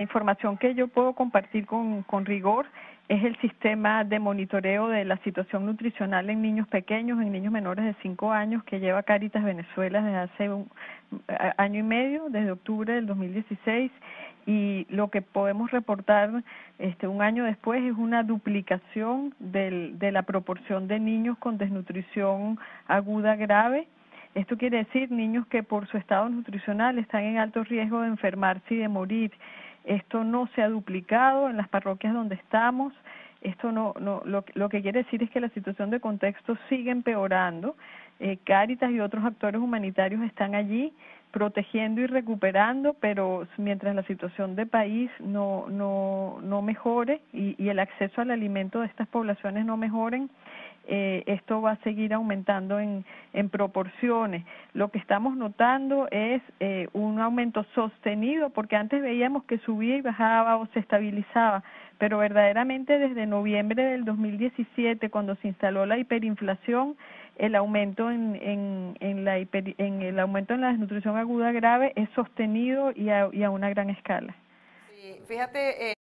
La información que yo puedo compartir con rigor es el sistema de monitoreo de la situación nutricional en niños pequeños, en niños menores de 5 años, que lleva Cáritas Venezuela desde hace un año y medio, desde octubre del 2016, y lo que podemos reportar un año después es una duplicación de la proporción de niños con desnutrición aguda grave. Esto quiere decir niños que por su estado nutricional están en alto riesgo de enfermarse y de morir. Esto no se ha duplicado en las parroquias donde estamos. Esto lo que quiere decir es que la situación de contexto sigue empeorando. Cáritas y otros actores humanitarios están allí protegiendo y recuperando, pero mientras la situación de país no mejore y el acceso al alimento de estas poblaciones no mejoren, esto va a seguir aumentando en proporciones. Lo que estamos notando es un aumento sostenido, porque antes veíamos que subía y bajaba o se estabilizaba, pero verdaderamente desde noviembre del 2017, cuando se instaló la hiperinflación, el aumento en la desnutrición aguda grave es sostenido y a una gran escala. Sí, fíjate.